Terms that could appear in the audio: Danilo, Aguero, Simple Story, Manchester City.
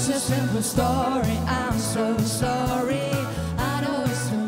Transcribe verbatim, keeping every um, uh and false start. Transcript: It's a simple story, I'm so sorry. I know it's so